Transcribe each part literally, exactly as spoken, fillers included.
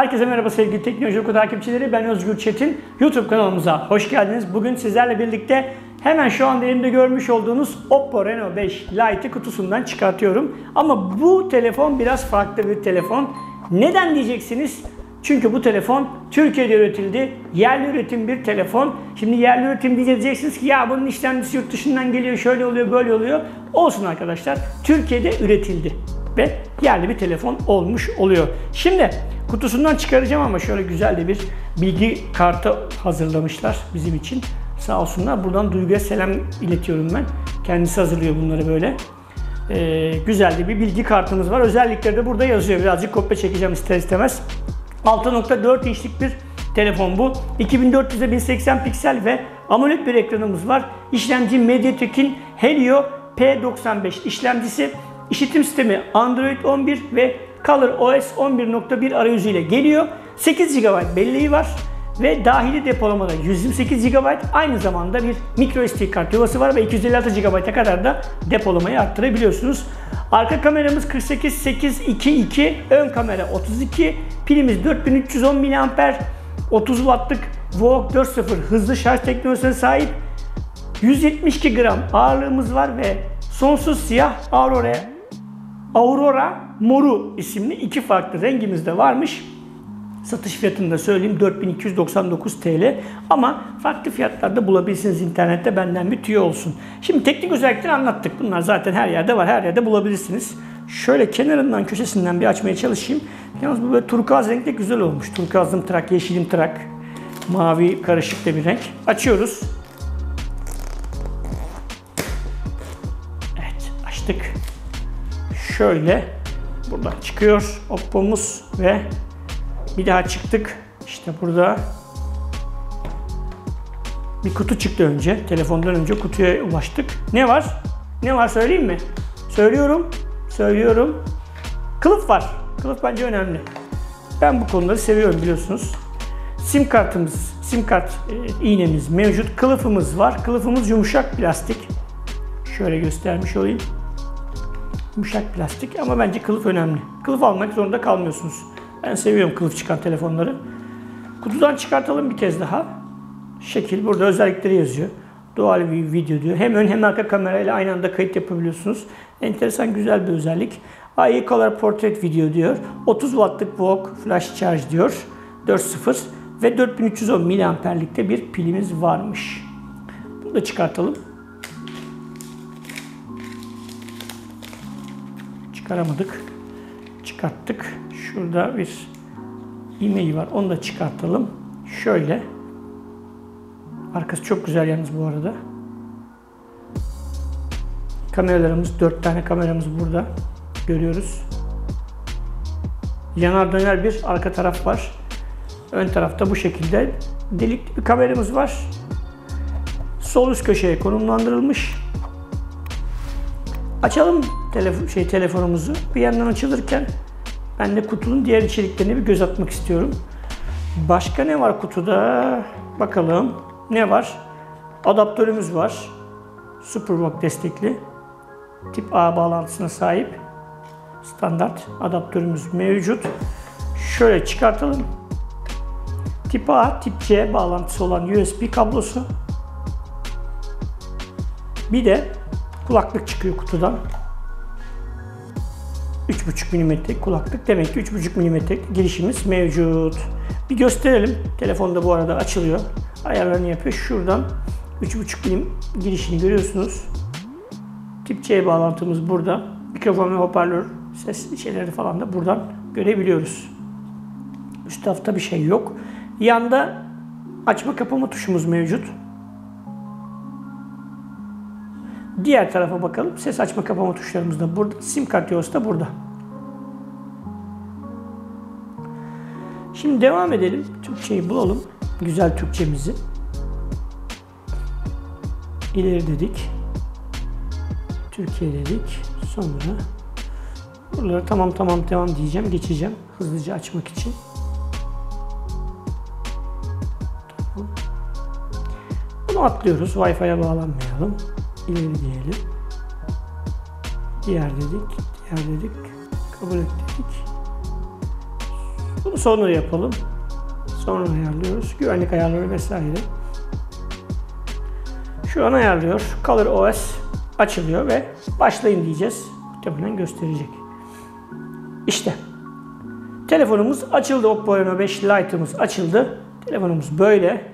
Herkese merhaba sevgili Teknoloji Oku takipçileri, ben Özgür Çetin. YouTube kanalımıza hoş geldiniz. Bugün sizlerle birlikte hemen şu anda elimde görmüş olduğunuz Oppo Reno beş Lite'i kutusundan çıkartıyorum. Ama bu telefon biraz farklı bir telefon. Neden diyeceksiniz? Çünkü bu telefon Türkiye'de üretildi. Yerli üretim bir telefon. Şimdi yerli üretim diyeceksiniz ki ya bunun işlemcisi yurt dışından geliyor, şöyle oluyor, böyle oluyor. Olsun arkadaşlar, Türkiye'de üretildi ve yerli bir telefon olmuş oluyor. Şimdi kutusundan çıkaracağım ama şöyle güzel de bir bilgi kartı hazırlamışlar bizim için. Sağ olsunlar. Buradan Duygu'ya selam iletiyorum ben. Kendisi hazırlıyor bunları böyle. Ee, güzel de bir bilgi kartımız var. Özellikleri de burada yazıyor. Birazcık kopya çekeceğim ister istemez. altı nokta dört inçlik bir telefon bu. iki bin dört yüz bin seksen piksel ve AMOLED bir ekranımız var. İşlemci MediaTek'in Helio P doksan beş işlemcisi. İşletim sistemi Android on bir ve ColorOS on bir nokta bir arayüzü ile geliyor. sekiz gigabayt belleği var ve dahili depolamada yüz yirmi sekiz gigabayt, aynı zamanda bir microSD kart yuvası var ve iki yüz elli altı gigabayt'a kadar da depolamayı arttırabiliyorsunuz. Arka kameramız kırk sekiz sekiz iki iki, ön kamera otuz iki, pilimiz dört bin üç yüz on miliamper, otuz wattlık VOOC dört nokta sıfır hızlı şarj teknolojisine sahip, yüz yetmiş iki gram ağırlığımız var ve sonsuz siyah Aurora Aurora Moru isimli iki farklı rengimiz de varmış. Satış fiyatını da söyleyeyim, dört bin iki yüz doksan dokuz TL, ama farklı fiyatlarda bulabilirsiniz internette, benden bir tüy olsun. Şimdi teknik özellikleri anlattık. Bunlar zaten her yerde var, her yerde bulabilirsiniz. Şöyle kenarından, köşesinden bir açmaya çalışayım. Yalnız bu böyle turkuaz renkte güzel olmuş. Turkuazım trak, yeşilim trak, mavi karışık da bir renk. Açıyoruz. Evet, açtık. Şöyle buradan çıkıyor Oppo'muz ve bir daha çıktık. İşte burada bir kutu çıktı önce. Telefondan önce kutuya ulaştık. Ne var? Ne var söyleyeyim mi? Söylüyorum. Söylüyorum. Kılıf var. Kılıf bence önemli. Ben bu konuları seviyorum biliyorsunuz. Sim kartımız, sim kart iğnemiz mevcut. Kılıfımız var. Kılıfımız yumuşak plastik. Şöyle göstermiş olayım. Yumuşak plastik ama bence kılıf önemli. Kılıf almak zorunda kalmıyorsunuz. Ben seviyorum kılıf çıkan telefonları. Kutudan çıkartalım bir kez daha. Şekil, burada özellikleri yazıyor. Dual video diyor. Hem ön hem arka kamerayla aynı anda kayıt yapabiliyorsunuz. Enteresan, güzel bir özellik. A I Color Portrait Video diyor. otuz wattlık V O O C Flash Charge diyor. dört nokta sıfır ve dört bin üç yüz on miliamperlikte bir pilimiz varmış. Bunu da çıkartalım. Çıkaramadık. Çıkarttık. Şurada bir iğneyi var. Onu da çıkartalım. Şöyle. Arkası çok güzel yalnız bu arada. Kameralarımız, dört tane kameramız burada. Görüyoruz. Yanar döner bir arka taraf var. Ön tarafta bu şekilde delikli bir kameramız var. Sol üst köşeye konumlandırılmış. Açalım telefon, şey, telefonumuzu. Bir yandan açılırken ben de kutunun diğer içeriklerine bir göz atmak istiyorum. Başka ne var kutuda? Bakalım ne var? Adaptörümüz var. Superbook destekli. Tip A bağlantısına sahip. Standart adaptörümüz mevcut. Şöyle çıkartalım. Tip A, tip C bağlantısı olan U S B kablosu. Bir de kulaklık çıkıyor kutudan. üç buçuk milimetre kulaklık. Demek ki üç buçuk milimetre girişimiz mevcut. Bir gösterelim. Telefon da bu arada açılıyor. Ayarlarını yapıyor. Şuradan üç buçuk milim girişini görüyorsunuz. Tip C bağlantımız burada. Mikrofon ve hoparlör, ses şeyleri falan da buradan görebiliyoruz. Üst tarafta bir şey yok. Yanda açma kapama tuşumuz mevcut. Diğer tarafa bakalım. Ses açma kapama tuşlarımız da burada. Sim kart yuvası da burada. Şimdi devam edelim. Türkçeyi bulalım. Güzel Türkçemizi. İleri dedik. Türkiye dedik. Sonra buraları tamam tamam devam diyeceğim. Geçeceğim. Hızlıca açmak için. Bunu atlıyoruz. Wi-Fi'ye bağlanmayalım. İleri diyelim. Diğer dedik, diğer dedik, kabul et dedik. Bunu sonra yapalım. Sonra ayarlıyoruz. Güvenlik ayarları vesaire. Şu an ayarlıyor. ColorOS açılıyor ve başlayın diyeceğiz. Muhtemelen gösterecek. İşte. Telefonumuz açıldı. Oppo Reno beş Lite'ımız açıldı. Telefonumuz böyle.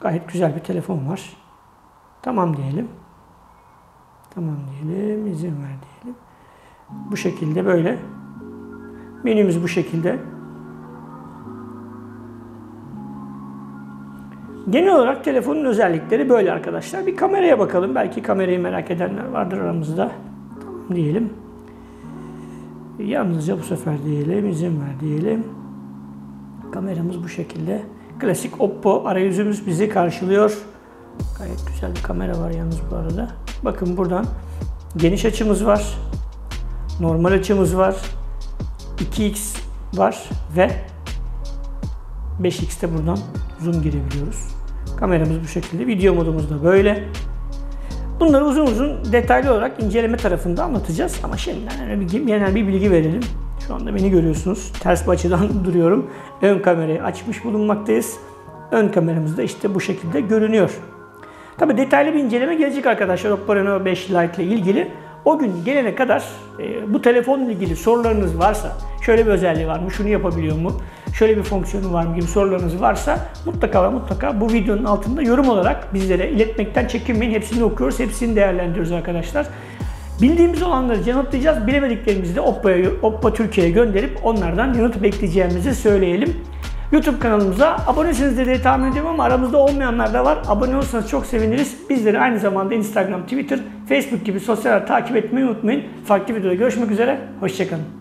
Gayet güzel bir telefon var. Tamam diyelim. Tamam diyelim. İzin ver diyelim. Bu şekilde böyle. Menümüz bu şekilde. Genel olarak telefonun özellikleri böyle arkadaşlar. Bir kameraya bakalım. Belki kamerayı merak edenler vardır aramızda. Tamam diyelim. Yalnızca bu sefer diyelim. İzin ver diyelim. Kameramız bu şekilde. Klasik Oppo arayüzümüz bizi karşılıyor. Gayet güzel bir kamera var yalnız bu arada. Bakın buradan geniş açımız var. Normal açımız var. iki x var ve beş x'te buradan zoom girebiliyoruz. Kameramız bu şekilde. Video modumuz da böyle. Bunları uzun uzun detaylı olarak inceleme tarafında anlatacağız. Ama şimdiden bir, genel bir bilgi verelim. Şu anda beni görüyorsunuz. Ters bir açıdan duruyorum. Ön kamerayı açmış bulunmaktayız. Ön kameramız da işte bu şekilde görünüyor. Tabii detaylı bir inceleme gelecek arkadaşlar. Oppo Reno beş Lite ile ilgili. O gün gelene kadar e, bu telefonla ilgili sorularınız varsa, şöyle bir özelliği var mı, şunu yapabiliyor mu, şöyle bir fonksiyonu var mı gibi sorularınız varsa mutlaka ve mutlaka bu videonun altında yorum olarak bizlere iletmekten çekinmeyin. Hepsini okuyoruz, hepsini değerlendiriyoruz arkadaşlar. Bildiğimiz olanları yanıtlayacağız. Bilemediklerimizi de Oppo'ya, Oppo Türkiye'ye gönderip onlardan yanıt bekleyeceğimizi söyleyelim. YouTube kanalımıza abonesiniz diye tahmin ediyorum ama aramızda olmayanlar da var. Abone olursanız çok seviniriz. Bizleri aynı zamanda Instagram, Twitter, Facebook gibi sosyal ağları takip etmeyi unutmayın. Farklı videoda görüşmek üzere. Hoşçakalın.